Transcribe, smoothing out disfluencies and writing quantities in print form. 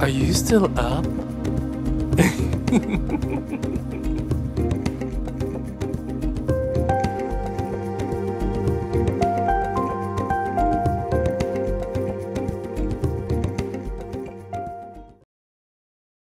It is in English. Are you still up?